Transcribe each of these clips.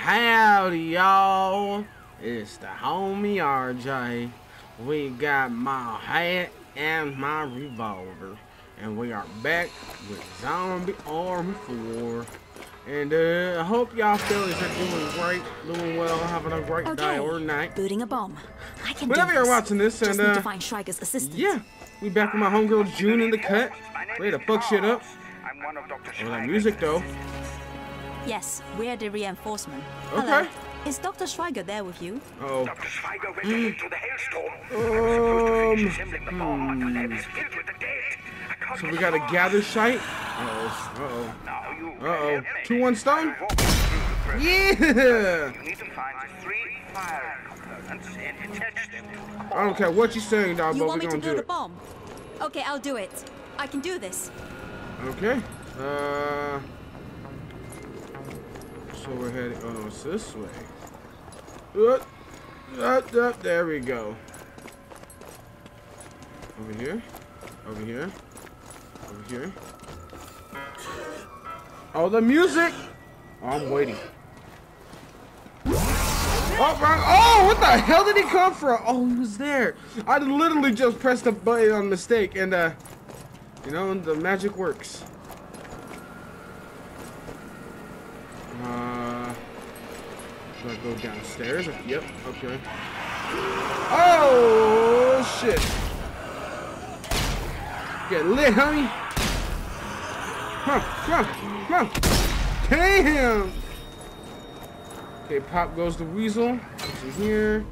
Howdy, y'all. It's the homie RJ. We got my hat and my revolver. And we are back with Zombie Army 4. And I hope y'all fellas are doing great, doing well, having a great day or night. Booting a bomb. I can whenever you're watching this, and need to find Schweiger's assistance. Yeah, we back with my homegirl June in the cut. Ready to fuck shit up. I'm one of Dr. Schweiger's music though. Yes, we're the reinforcement. Okay. Hello. Is Dr. Schweiger there with you? Oh. Dr. Schweiger went into the hailstorm. I was supposed to finish assembling the bomb, but the lab is filled with the dead. So we got a gather site? Uh-oh. Uh-oh. Uh-oh. 2-1 stone? Yeah! You need to find three fire components and attach them to the bomb. I don't care what you're saying, dog, but we're gonna do it. You want me to build a bomb? Okay, I'll do it. I can do this. Okay. So we're heading, it's this way. There we go. Over here, over here, over here. Oh, the music! Oh, I'm waiting. Oh, wrong. Oh, what the hell did he come from? Oh, he was there. I literally just pressed the button on mistake and, you know, the magic works. Should I go downstairs? Yep, okay. Oh, shit. Get lit, homie. Come on. Damn. Okay, pop goes the weasel. What's in here?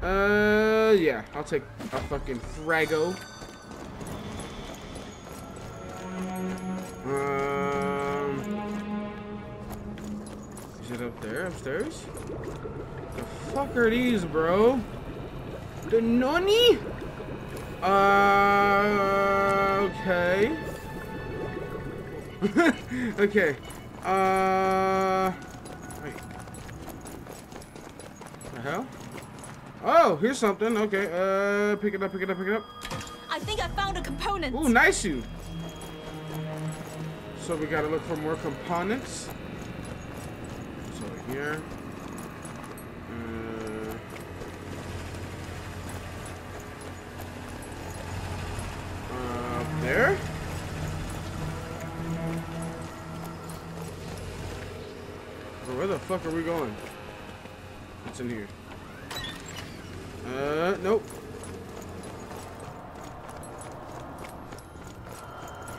Yeah, I'll take a fucking Frago. Up there, upstairs. The fuck are these, bro? The nonny? Okay. Okay. Wait. What the hell? Oh, here's something. Okay. Pick it up. Pick it up. I think I found a component. Ooh, nice you. So we gotta look for more components. Here. Up there. Where the fuck are we going? What's in here? Nope.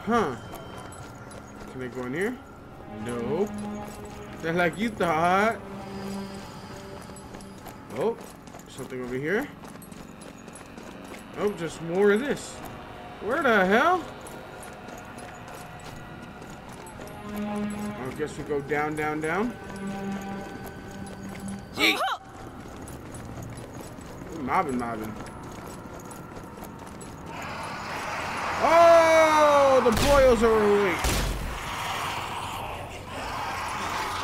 Huh. Can I go in here? Nope. They're like you thought. Oh, something over here. Oh, just more of this. Where the hell? I guess we go down. Yeet. Mobbing. Oh, the boils are awake.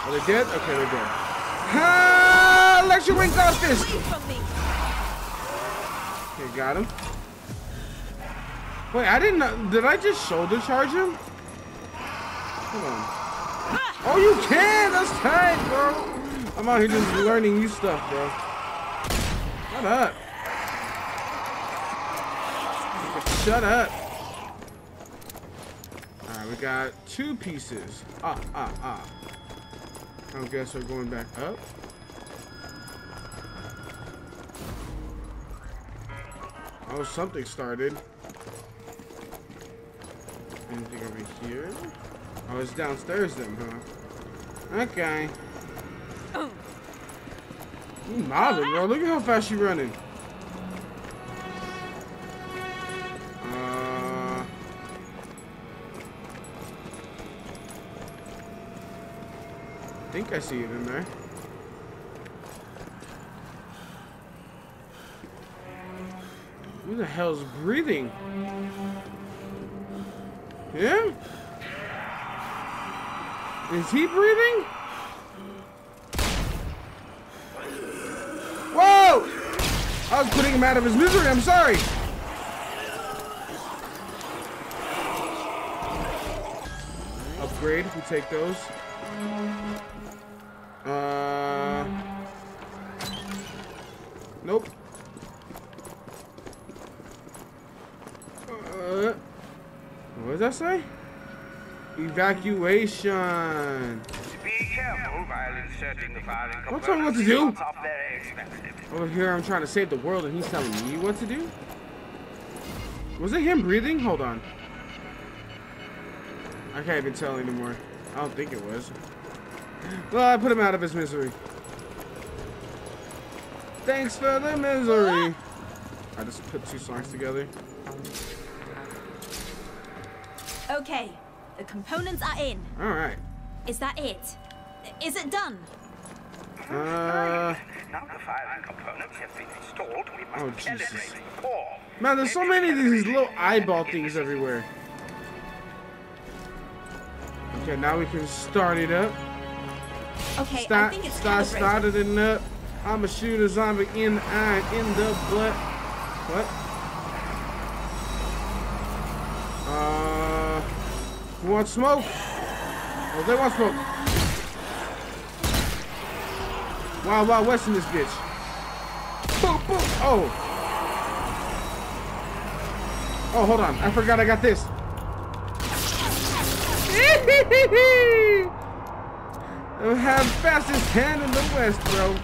Are they dead? Okay, they're dead. Ha! Lecture wings off this! Okay, got him. Wait, I didn't know. Did I just shoulder charge him? Hold on. Oh, you can! That's tight, bro! I'm out here just learning new stuff, bro. Shut up. Shut up. Alright, we got two pieces. I guess we're going back up. Oh, something started. Anything over here? Oh, it's downstairs then, huh? Okay. Oh. You mobbing, bro. Look at how fast you're running. I think I see it in there. Who the hell's breathing? Yeah? Is he breathing? Whoa! I was putting him out of his misery, I'm sorry! Upgrade, we take those. that say? Evacuation. Be careful while inserting the firing component. What's I want to do? Over here, I'm trying to save the world, and he's telling me what to do. Was it him breathing? Hold on. I can't even tell anymore. I don't think it was. Well, I put him out of his misery. Thanks for the misery. I just put two songs together. Okay, the components are in. All right. Is that it? Is it done? Now the firing components have been installed. We must calibrate the core. Man, there's so many of these little eyeball things everywhere. Okay, now we can start it up. Okay, I think it's started it up. I'ma shoot a zombie in the eye, in the butt. What? You want smoke? Oh, they want smoke. Wild Wild West in this bitch. Boom, boom. Oh. Oh, hold on. I forgot I got this. I have fastest hand in the West, bro.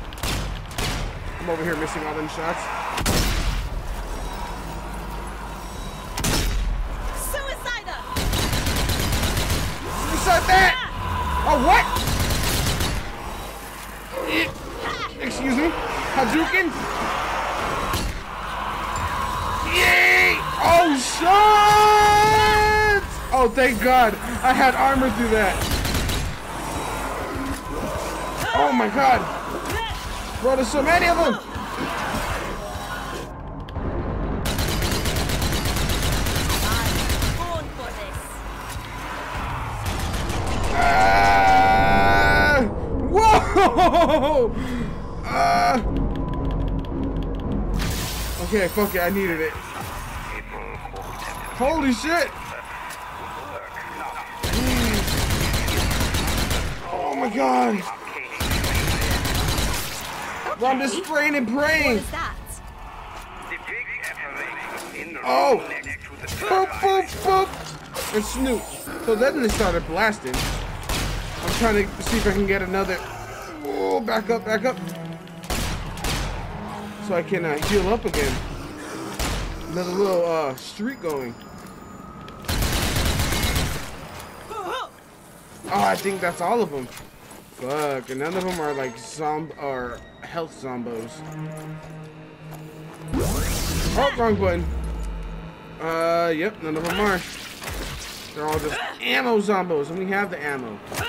I'm over here missing all them shots. Suicider! Suicide that! Oh, what? Excuse me? Hadouken? Yay! Oh, shit! Oh, thank God. I had armor through that. Oh, my God. Bro, there's so many of them! I'm born for this. Whoa! Okay, fuck it, I needed it. Holy shit! Oh my God! I'm just praying and praying. What is that? Oh! Boop, boop, boop! And Snoop. So then they started blasting. I'm trying to see if I can get another. Oh, back up, back up. So I can heal up again. Another little streak going. Oh, I think that's all of them. Fuck, and none of them are like health zombos. Oh, wrong button. Yep, none of them are. They're all just ammo zombos, and we have the ammo. Uh-oh.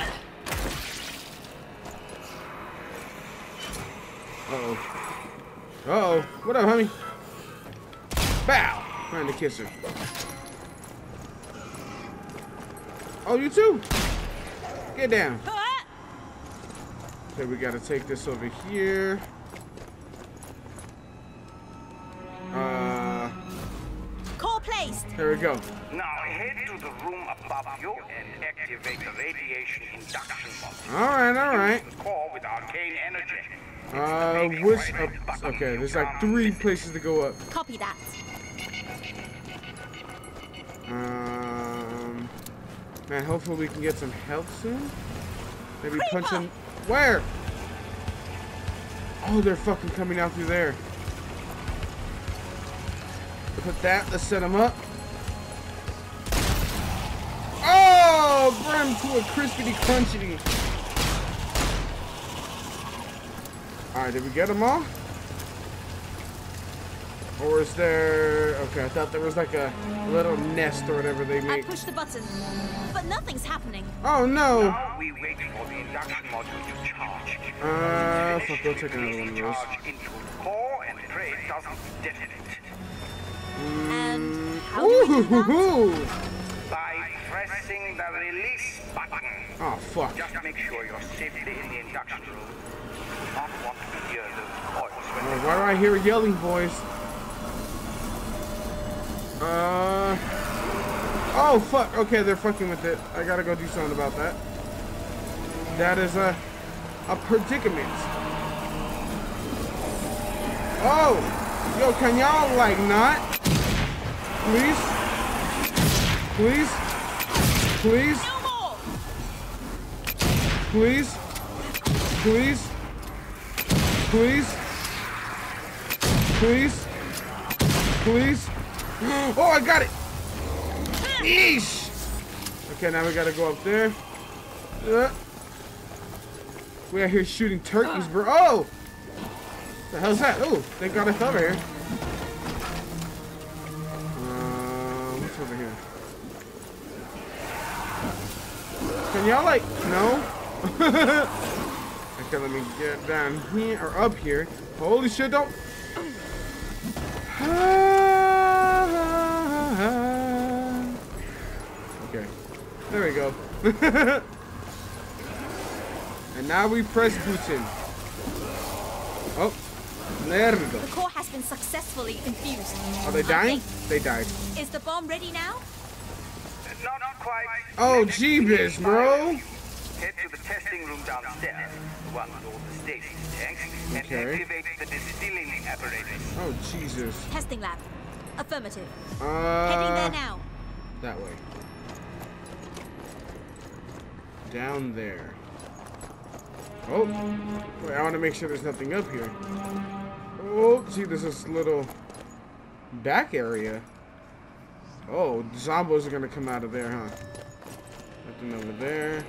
Uh-oh. What up, homie? Bow! Trying to kiss her. Oh, you too! Get down. Okay, we gotta take this over here. Call placed. There we go. Now head to the room above you and activate the radiation induction bomb. All right. Core with arcane energy. Which? Okay, there's like three places to go up. Copy that. Man, hopefully we can get some health soon. Maybe punch him. Where? Oh, they're fucking coming out through there. Put that. Let's set them up. Oh, burn them to a crispity crunchity. All right, did we get them all? Or is there? Okay, I thought there was like a little nest or whatever they make. I pushed the button, but nothing's happening. Oh no! Now we wait for the induction module to charge. Fuck, I'll take another one of those. And how do we do that? By pressing the release button. Oh fuck! Just make sure you're safely in the induction room. You don't want to hear those coils. Oh, why do I hear a yelling voice? Oh fuck, okay, they're fucking with it. I gotta go do something about that. That is a predicament. Oh! Yo, can y'all like not? Please? Please? Please. Please. Please. Please. Please. Please. Oh, I got it. Eesh. Okay, now we gotta go up there. We out here shooting turkeys, bro. Oh! The hell's that? Oh, thank God it's over here. What's over here? Can y'all like, no? Okay, let me get down here, or up here. Holy shit, don't. Okay, there we go. And now we press button. Oh, there we go. The core has been successfully infused. Are they dying? They died. Is the bomb ready now? No, not quite. Oh, jeebus, bro. Head to the testing room downstairs. One with all the station tanks and activate the distilling apparatus. Oh, Jesus. Testing lab. Affirmative. Heading there now. That way. Down there. Oh, wait, I want to make sure there's nothing up here. Oh, see, there's this little back area. Oh, zombies are going to come out of there, huh? Nothing over there.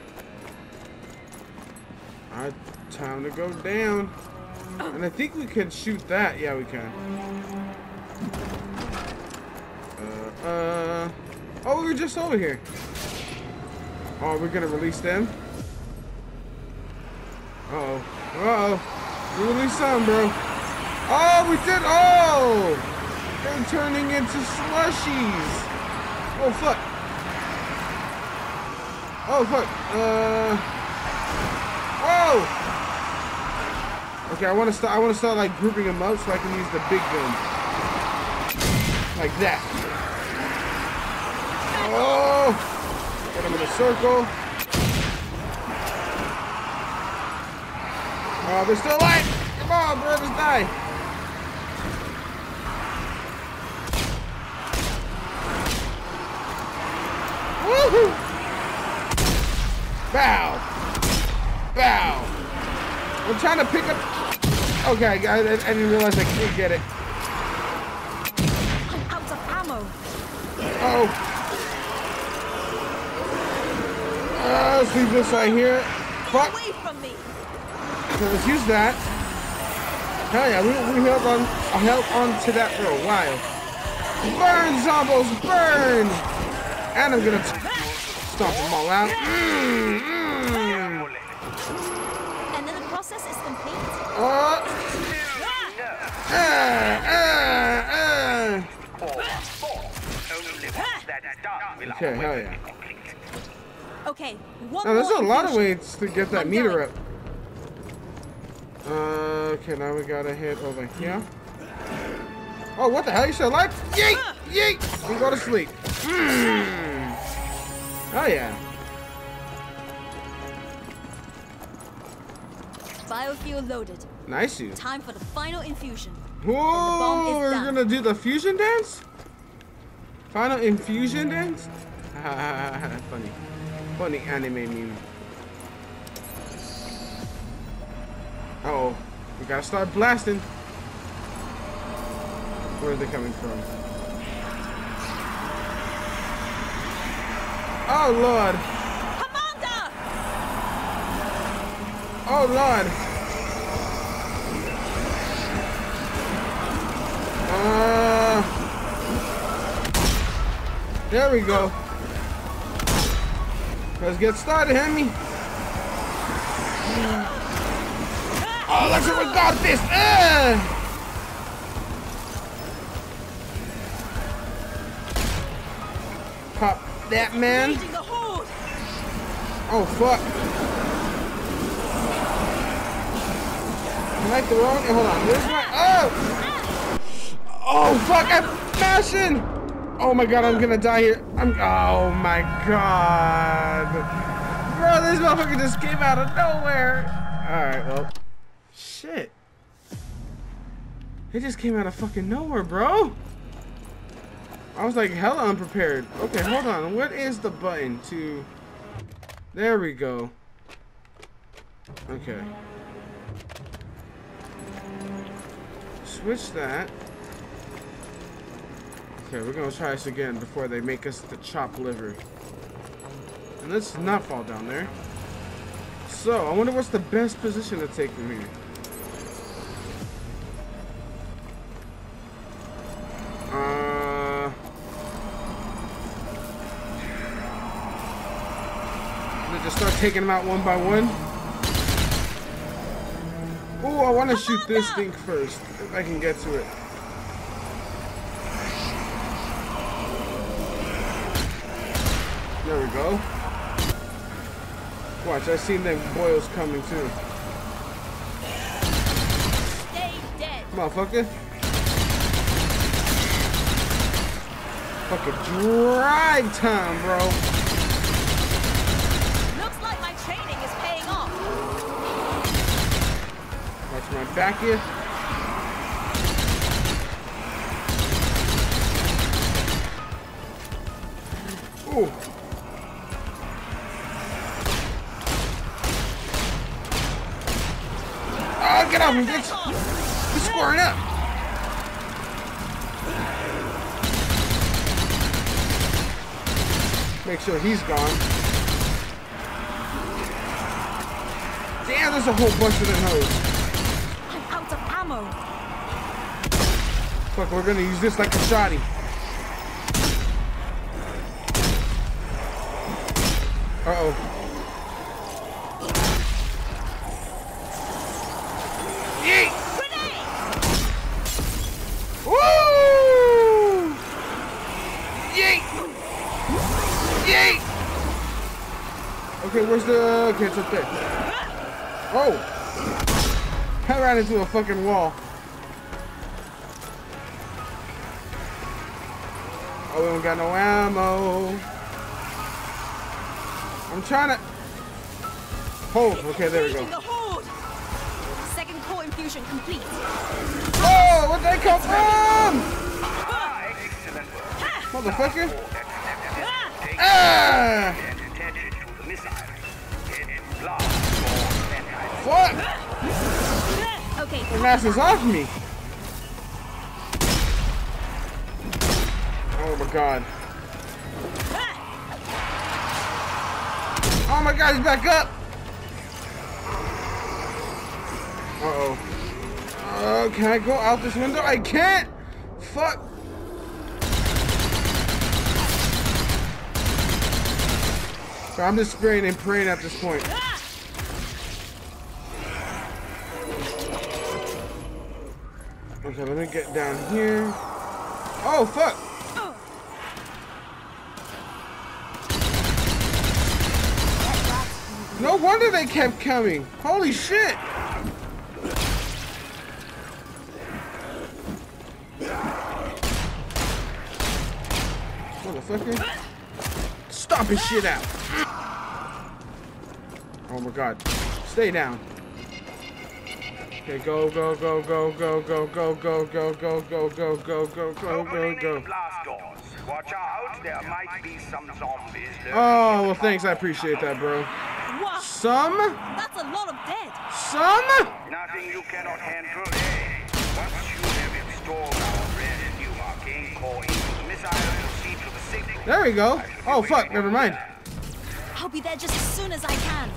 All right, time to go down. And I think we can shoot that. Yeah, we can. Oh, we were just over here. Oh, we're going to release them. Uh-oh. Uh-oh. We released some, bro. Oh, we did. Oh! They're turning into slushies. Oh, fuck. Oh, fuck. Whoa! Okay, I want to start, like, grouping them up so I can use the big gun. Like that. Oh! Put them in a circle. Oh, they're still alive! Come on, bro, just die! Woohoo! Bow! Bow! I'm trying to pick up... Okay, I didn't realize I could get it. I'm out of ammo! Oh! Let's leave this right here. Fuck! Get away from me! So let's use that. Hell yeah, we held on to that for a while. Burn, zombos, burn! And I'm gonna stomp them all out. And then the process is complete. Okay, hell yeah. Okay, now, there's a lot of ways to get that meter up. Okay, now we gotta head over here. Oh, what the hell? You still alive? Yeet! Yeet! We go to sleep. Oh, yeah. Biofuel loaded. Nice. Time for the final infusion. Whoa! We're gonna do the fusion dance? Final infusion dance? Funny. Funny anime meme. Uh-oh. We gotta start blasting. Where are they coming from? Oh, Lord. Commander! Oh, Lord. There we go. Let's get started, Hemi. Oh, let's have a god fist! Pop that, man. Oh, fuck. Am I the wrong? Hold on. Where's my... Oh! Oh, fuck! I'm smashing! Oh, my God. I'm gonna die here. Oh, my God. Bro, this motherfucker just came out of nowhere. Alright, well... Shit. It just came out of fucking nowhere, bro. I was like hella unprepared. Okay, hold on. What is the button to... There we go. Okay. Switch that. Okay, we're gonna try this again before they make us the chopped liver. And let's not fall down there. So, I wonder what's the best position to take from here. Just start taking them out one by one. Oh, I want to shoot this thing first if I can get to it. There we go. Watch, I seen them boils coming too. Stay dead, motherfucker. Fucking drive time, bro. My back here. Ooh. Oh, get off me, bitch! We're squaring up. Make sure he's gone. Damn, there's a whole bunch of them hoes. Fuck, we're gonna use this like a shotty. Uh-oh. Yeet! Grenade! Woo! Yeet! Yeet! Okay, where's the... Okay, it's up there. Oh! I ran into a fucking wall. Oh, we don't got no ammo. I'm trying to hold. Okay, there we go. Second core infusion complete. Oh, where'd they come from? Motherfucker. Ah! Fuck! Okay. The mask is off me. Oh my god. Oh my god, he's back up. Uh oh. Can I go out this window? I can't. Fuck. So I'm just spraying and praying at this point. Okay, let me get down here. Oh, fuck! Oh. No wonder they kept coming. Holy shit! Motherfucker. Stop his shit out. Oh my god. Stay down. Okay, go, go, go, go, go, go, go, go, go, go, go, go, go, go, go, go, go. Watch out, there might be some zombies. Oh, well, thanks, I appreciate that, bro. Some? That's a lot of dead. Some? Nothing you cannot handle. Once you have installed our red and new marking core into the missile, proceed to the signal. There we go. Oh, fuck, never mind. I'll be there just as soon as I can.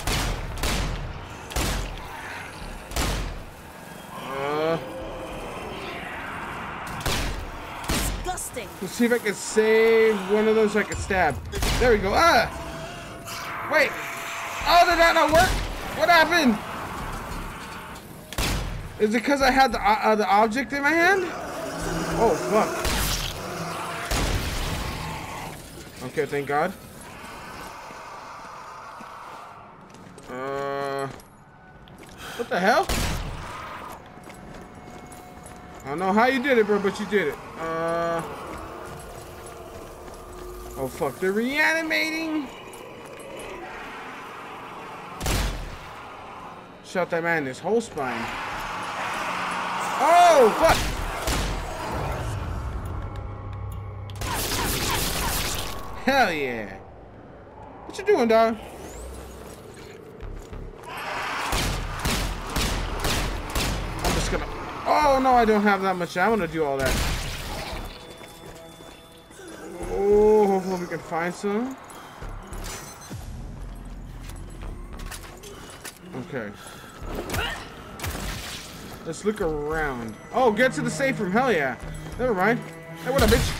Let's see if I can save one of those so I can stab. There we go. Ah! Wait! Oh, did that not work? What happened? Is it because I had the object in my hand? Oh, fuck. Okay, thank God. What the hell? I don't know how you did it, bro, but you did it. Oh, fuck. They're reanimating. Shot that man in his whole spine. Oh, fuck. Hell yeah. What you doing, dog? I'm just gonna... Oh, no, I don't have that much. I'm gonna do all that. Oh, hopefully we can find some. Okay. Let's look around. Oh, get to the safe room. Hell yeah. Never mind. Hey, what up, bitch?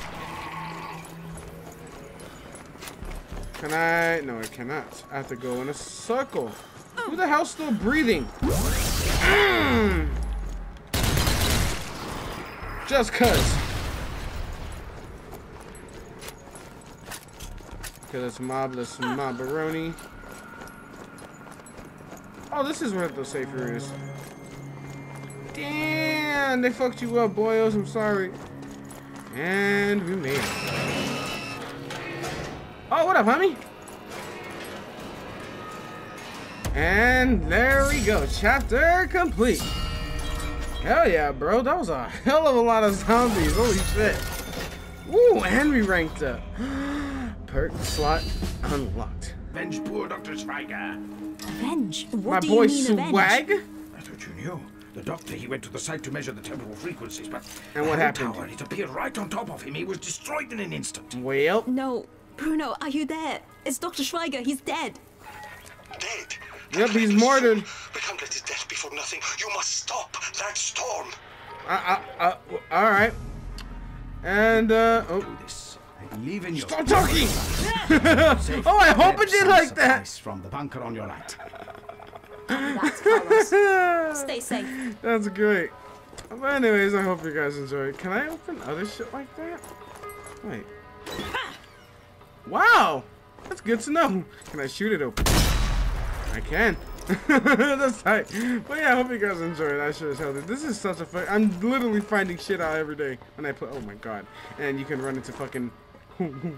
Can I? No, I cannot. I have to go in a circle. Who the hell's still breathing? Just cuz. Okay, let's mob baroni. Oh, this is where the safe room is. Damn, they fucked you up, boyos. I'm sorry. And we made it. Oh, what up, homie? And there we go. Chapter complete. Hell yeah, bro. That was a hell of a lot of zombies. Holy shit. Woo, and we ranked up. Perk slot unlocked. Avenge poor Dr. Schweiger. Avenge? What do you mean, avenge? My boy Swag? I thought you knew. The doctor, he went to the site to measure the temporal frequencies, but... And what happened? Tower, it appeared right on top of him. He was destroyed in an instant. Well... No... Bruno, are you there? It's Dr. Schweiger. He's dead. Dead? Yep, he's mortared. We can't let his death be for nothing. You must stop that storm. All right. And oh, this. Stop talking. Oh, I hope it did like that. From the bunker on your right. Stay safe. That's great. But anyways, I hope you guys enjoyed. Can I open other shit like that? Wait. Wow, that's good to know. Can I shoot it open? I can. That's tight. But yeah, I hope you guys enjoyed. I sure as hell did. This is such a fun. I'm literally finding shit out every day when I play. Oh my god! And you can run into fucking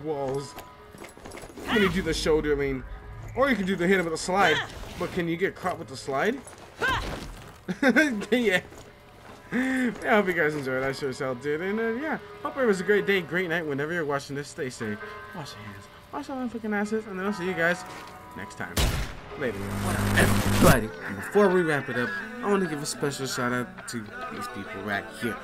walls. When you do the shoulder lean, or you can do the hit him with a slide. But can you get caught with the slide? Yeah. Yeah, I hope you guys enjoyed. I sure as hell did. And yeah, hope it was a great day, great night. Whenever you're watching this, stay safe. Wash your hands. Wash all your fucking asses. And then I'll see you guys next time. Later. Everybody, before we wrap it up, I want to give a special shout out to these people right here.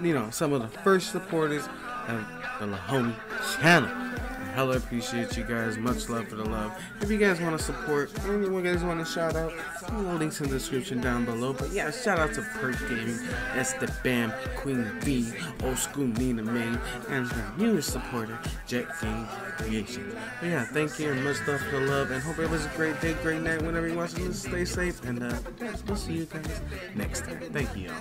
You know, some of the first supporters of the TheHomie channel. I hella appreciate you guys. Much love for the love. If you guys want to support, anyone guys want to shout out, links in the description down below. But yeah, shout out to Perk Gaming, Estabam, Queen B, Old School Nina Man, and the newest supporter, Jet Game Creation. But yeah, thank you and much love for the love, and hope it was a great day, great night. Whenever you're watching this, stay safe, and we'll see you guys next time. Thank you all.